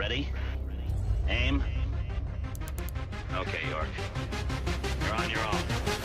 Ready? Aim. Okay, York. You're on your own.